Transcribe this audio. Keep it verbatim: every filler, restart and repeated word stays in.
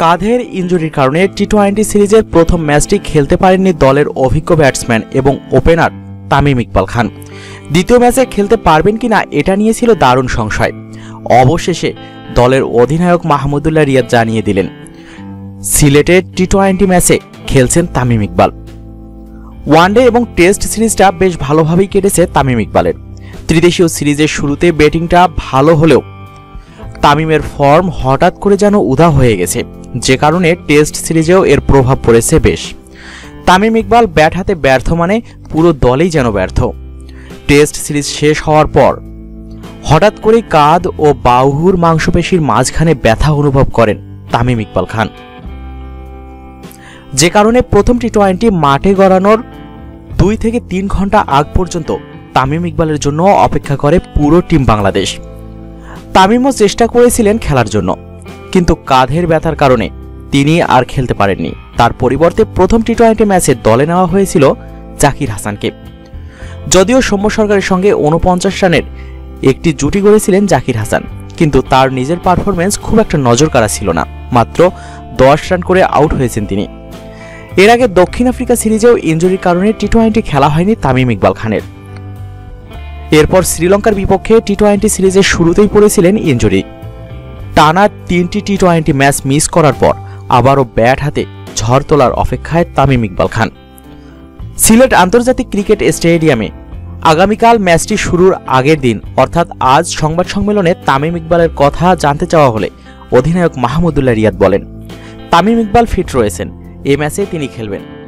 কাঁধের ইনজুরির কারণে T twenty সিরিজের প্রথম ম্যাচটি খেলতে পারেননি দলের অভিজ্ঞ ব্যাটসম্যান এবং ওপেনার তামিম ইকবাল খান। দ্বিতীয় ম্যাচে খেলতে পারবেন কিনা এটা নিয়ে ছিল দারুণ সংশয়। অবশেষে দলের অধিনায়ক মাহমুদুল্লাহ রিয়াদ জানিয়ে দিলেন সিলেটের টি টোয়েন্টি ম্যাচে খেলছেন তামিম ইকবাল। ওয়ানডে এবং টেস্ট সিরিজটা বেশ ভালোভাবেই কেটেছে তামিম ইকবালের। ত্রিদেশীয় সিরিজের শুরুতে ব্যাটিংটা ভালো হলেও তামিমের ফর্ম হঠাৎ করে যেন উধা হয়ে গেছে, যে কারণে টেস্ট সিরিজেও এর প্রভাব পড়েছে বেশ। তামিম ইকবাল ব্যাট হাতে ব্যর্থ, মানে পুরো দলেই যেন ব্যর্থ। টেস্ট সিরিজ শেষ হওয়ার পর হঠাৎ করে কাঁধ ও বাহুর মাংসপেশির মাঝখানে ব্যথা অনুভব করেন তামিম ইকবাল খান, যে কারণে প্রথম টি টোয়েন্টি মাঠে গড়ানোর দুই থেকে তিন ঘন্টা আগ পর্যন্ত তামিম ইকবালের জন্য অপেক্ষা করে পুরো টিম বাংলাদেশ। তামিমও চেষ্টা করেছিলেন খেলার জন্য, কিন্তু কাঁধের ব্যথার কারণে তিনি আর খেলতে পারেননি। তার পরিবর্তে প্রথম টি টোয়েন্টি ম্যাচে দলে নেওয়া হয়েছিল জাকির হাসানকে। যদিও সৌম্য সরকারের সঙ্গে উনপঞ্চাশ রানের একটি জুটি গড়েছিলেন জাকির হাসান, কিন্তু তার নিজের পারফরমেন্স খুব একটা নজরকাড়া ছিল না, মাত্র দশ রান করে আউট হয়েছেন তিনি। এর আগে দক্ষিণ আফ্রিকা সিরিজেও ইনজুরির কারণে টি টোয়েন্টি খেলা হয়নি তামিম ইকবাল খানের। এরপর শ্রীলঙ্কার বিপক্ষে টি টোয়েন্টি সিরিজের শুরুতেই পড়েছিলেন ইনজুরি। টানা তিনটি টি টোয়েন্টি ম্যাচ মিস করার পর আবারও ব্যাট হাতে ঝড় তোলার অপেক্ষায় তামিম ইকবাল খান। সিলেট আন্তর্জাতিক ক্রিকেট স্টেডিয়ামে আগামীকাল ম্যাচটি শুরুর আগের দিন অর্থাৎ আজ সংবাদ সম্মেলনে তামিম ইকবালের কথা জানতে চাওয়া হলে অধিনায়ক মাহমুদুল্লাহ রিয়াদ বলেন, তামিম ইকবাল ফিট রয়েছেন, এ ম্যাচে তিনি খেলবেন।